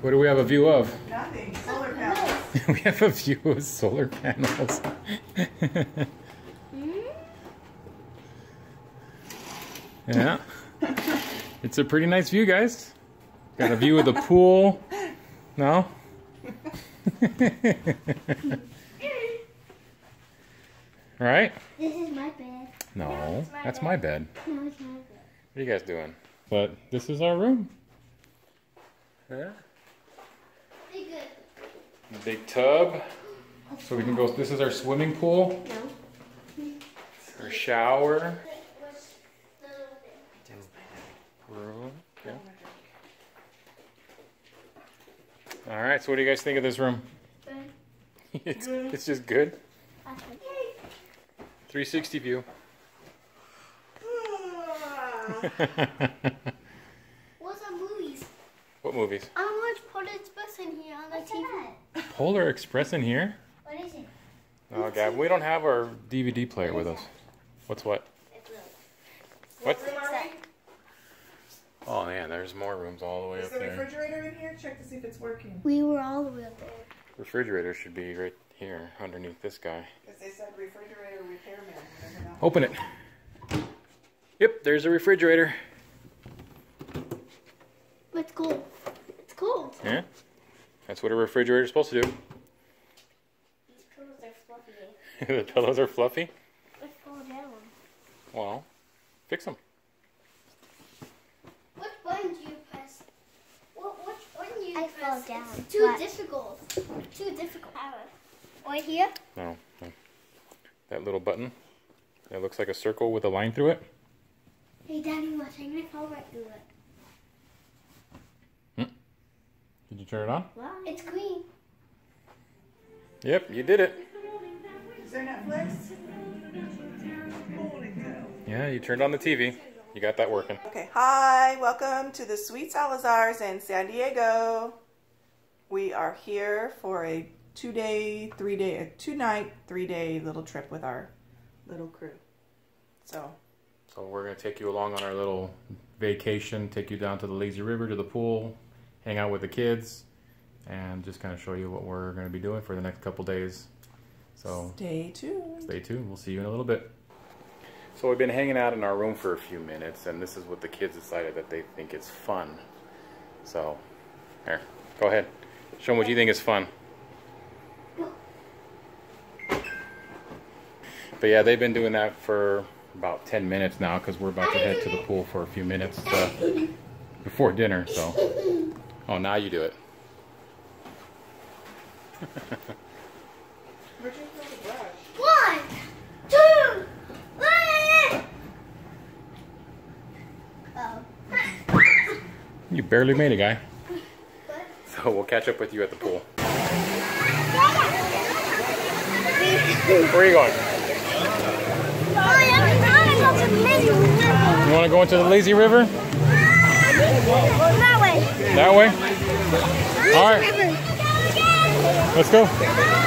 What do we have a view of? Nothing. Solar panels. We have a view of solar panels. Yeah. It's a pretty nice view, guys. Got a view of the pool. No? Right? This is my bed. No, that's my bed. No, it's my bed. What are you guys doing? But this is our room. Yeah. A big tub, so we can go. This is our swimming pool. Our shower. Room. Yeah. All right. So, what do you guys think of this room? It's just good. 360 view. What movies? I watch Polar Express in here on the TV. Polar Express in here? What is it? Oh God, we don't have our DVD player with us. What's what? It's room. What? Oh man, there's more rooms all the way up there. Is the refrigerator in here? Check to see if it's working. We were all the way up there. Refrigerator should be right here, underneath this guy. Because they said refrigerator repairman. Open it. Yep, there's a refrigerator. It's cold. It's cold. Yeah. That's what a refrigerator is supposed to do. These pillows are fluffy. The pillows are fluffy? They fall down. Well, fix them. Which button do you press? Which button do you press? I fall down. It's too difficult. It's too difficult. Right here? No, no. That little button that looks like a circle with a line through it. Hey, Daddy, watch. I'm going to fall right through it. Did you turn it on? Wow. It's green. Yep, you did it. Is there Netflix? Yeah, you turned on the TV. You got that working. Okay, hi. Welcome to the Sweet Salazars in San Diego. We are here for a two-night, three-day little trip with our little crew. So we're going to take you along on our little vacation, take you down to the Lazy River, to the pool, hang out with the kids, and just kind of show you what we're going to be doing for the next couple days. So stay tuned. Stay tuned. We'll see you in a little bit. So we've been hanging out in our room for a few minutes, and this is what the kids decided that they think is fun. So here, go ahead. Show them what you think is fun. But yeah, they've been doing that for about 10 minutes now, because we're about to head to the pool for a few minutes before dinner. So. Oh, now you do it. One, two, three! Oh. You barely made it, guy. So we'll catch up with you at the pool. Where are you going? I want to go to the Lazy River. You want to go into the Lazy River? That way. That way? Lazy all right. River. Let's go.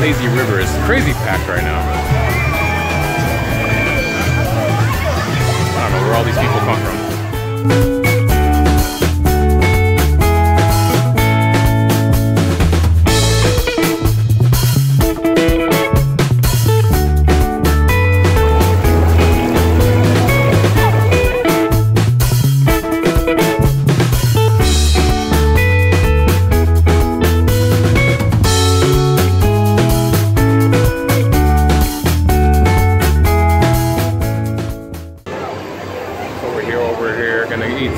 Lazy River is crazy packed right now. I don't know where all these people come from.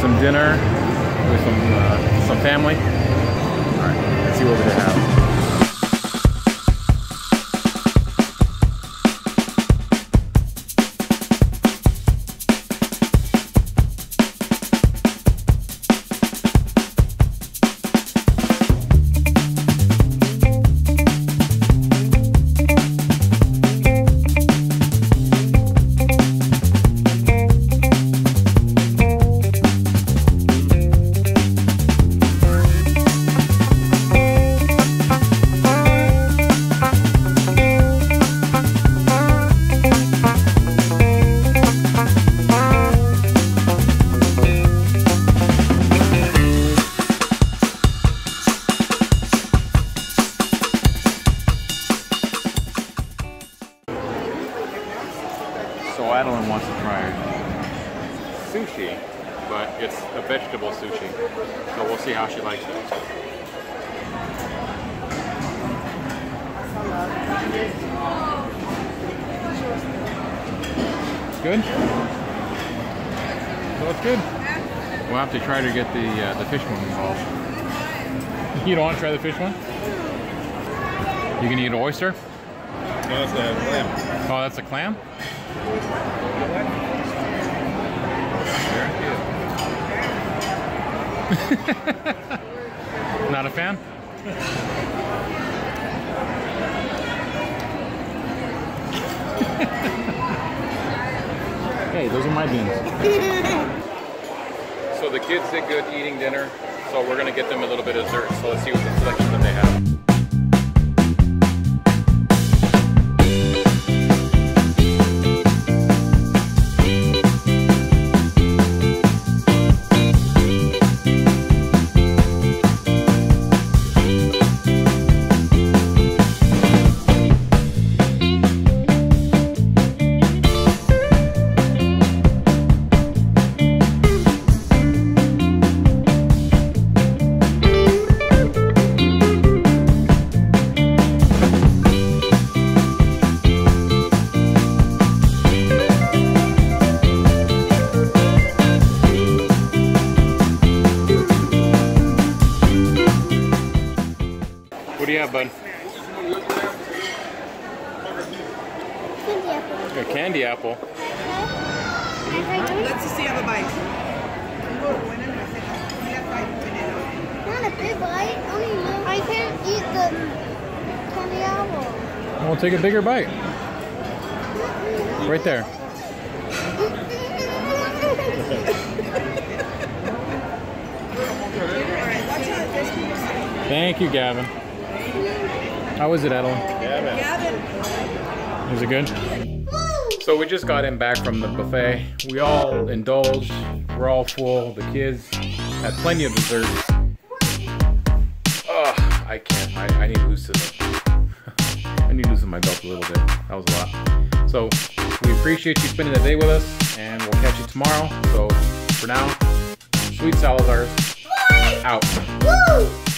Some dinner with some family. All right, let's see what we're gonna have. So Adeline wants to try sushi, but it's a vegetable sushi. So we'll see how she likes it. Good? So it's good. We'll have to try to get the fish one involved. You don't want to try the fish one? You can eat an oyster? No, that's a clam. Oh, that's a clam? Not a fan? Hey, those are my beans. So the kids did good eating dinner, so we're going to get them a little bit of dessert. So let's see what the selection that they have. What do you have, bud? Candy apple. A candy apple? Let's see, have a bite. Not a big bite. I can't eat the candy apple. We'll take a bigger bite. Right there. Thank you, Gavin. How was it, Adeline? Gavin. Was it good? So we just got in back from the buffet. We all indulged. We're all full. The kids had plenty of dessert. Oh, I can't. I need to loosen them. I need to loosen my belt a little bit. That was a lot. So we appreciate you spending the day with us, and we'll catch you tomorrow. So for now, Sweet Salazars out. Woo!